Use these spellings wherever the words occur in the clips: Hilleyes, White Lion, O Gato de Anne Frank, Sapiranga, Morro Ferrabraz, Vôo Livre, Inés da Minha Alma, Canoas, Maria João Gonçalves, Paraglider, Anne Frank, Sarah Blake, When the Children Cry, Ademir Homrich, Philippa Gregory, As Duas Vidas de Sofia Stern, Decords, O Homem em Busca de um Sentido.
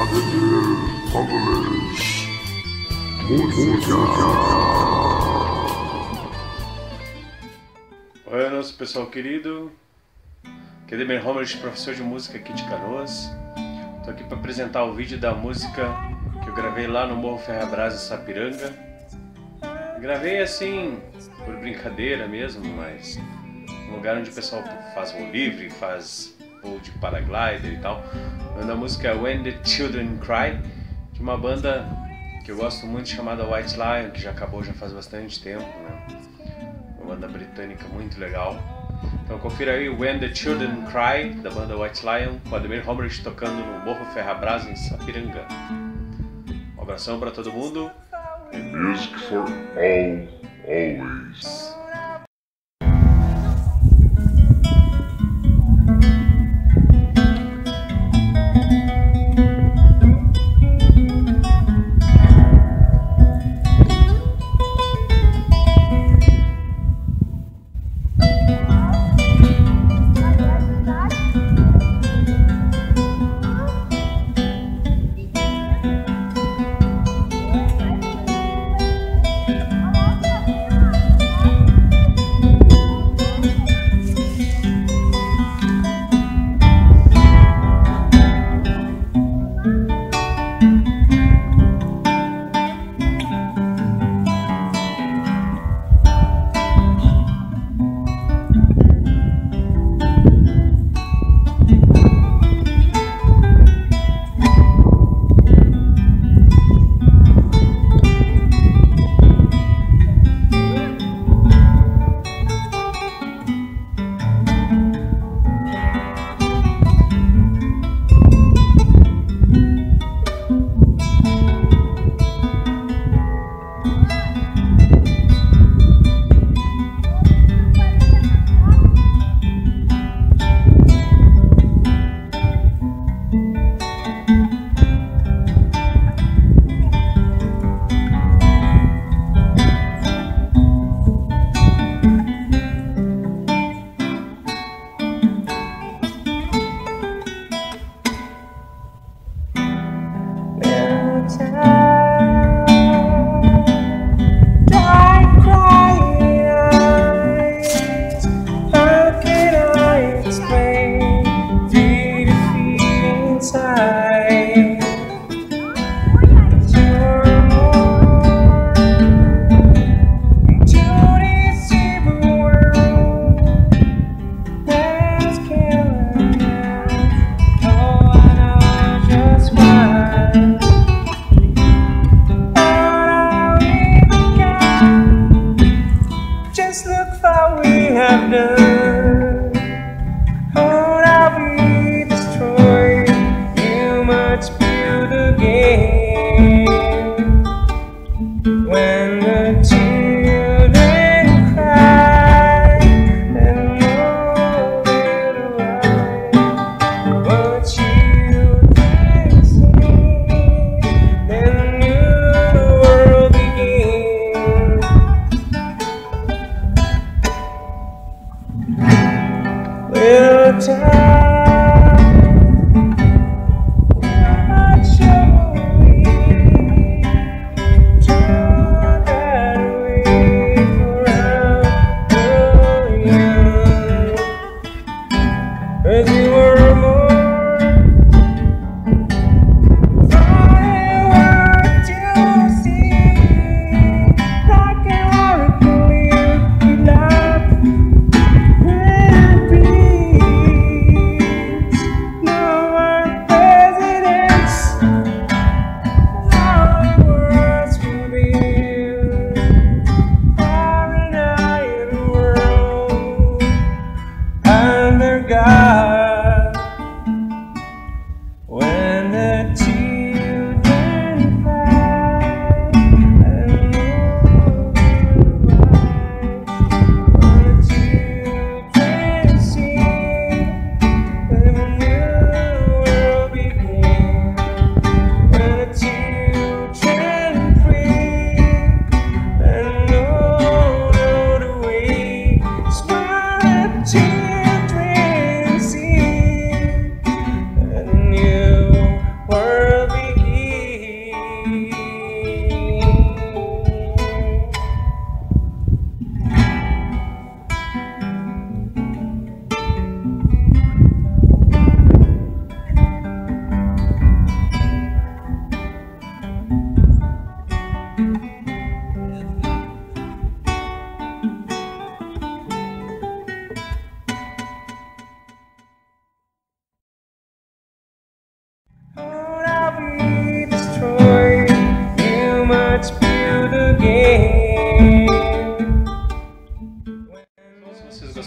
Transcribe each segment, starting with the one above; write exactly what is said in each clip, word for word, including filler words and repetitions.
Ademir Homrich. Olá, nosso pessoal querido. Aqui é Ademir Homrich, professor de música aqui de Canoas. Estou aqui para apresentar o vídeo da música que eu gravei lá no Morro Ferrabraz, em Sapiranga. Gravei assim, por brincadeira mesmo, mas um lugar onde o pessoal faz voo livre, faz voo de paraglider e tal. A música é When the Children Cry, de uma banda que eu gosto muito chamada White Lion, que já acabou já faz bastante tempo, né? Uma banda britânica muito legal. Então confira aí When the Children Cry, da banda White Lion, com Ademir Homrich tocando no Morro Ferrabraz, em Sapiranga. Um abração para todo mundo. And music for all, always. Bye.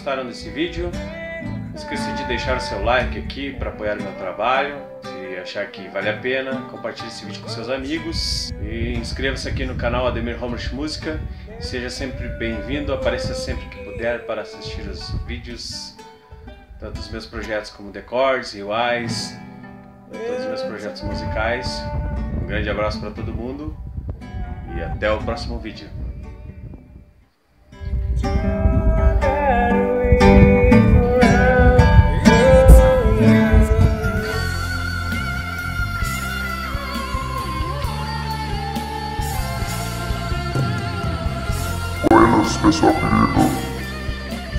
gostaram desse vídeo. Não esqueça de deixar o seu like aqui para apoiar o meu trabalho. Se achar que vale a pena, compartilhe esse vídeo com seus amigos. E inscreva-se aqui no canal Ademir Homrich Música. Seja sempre bem-vindo, apareça sempre que puder para assistir os vídeos. Tanto os meus projetos como Decords, Hilleyes, todos os meus projetos musicais. Um grande abraço para todo mundo e até o próximo vídeo. Buenas, pessoal querido.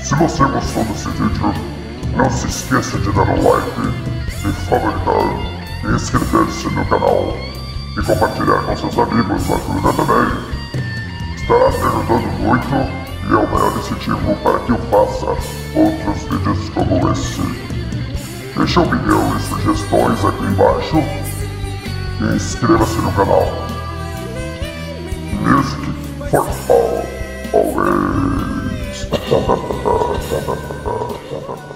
Se você gostou desse vídeo, não se esqueça de dar um like, de favoritar, e inscrever-se no canal e compartilhar com seus amigos, ajuda também. Estará me ajudando muito e é o maior incentivo para que eu faça outros vídeos como esse. Deixe opinião e sugestões aqui embaixo e inscreva-se no canal. Music for all, always.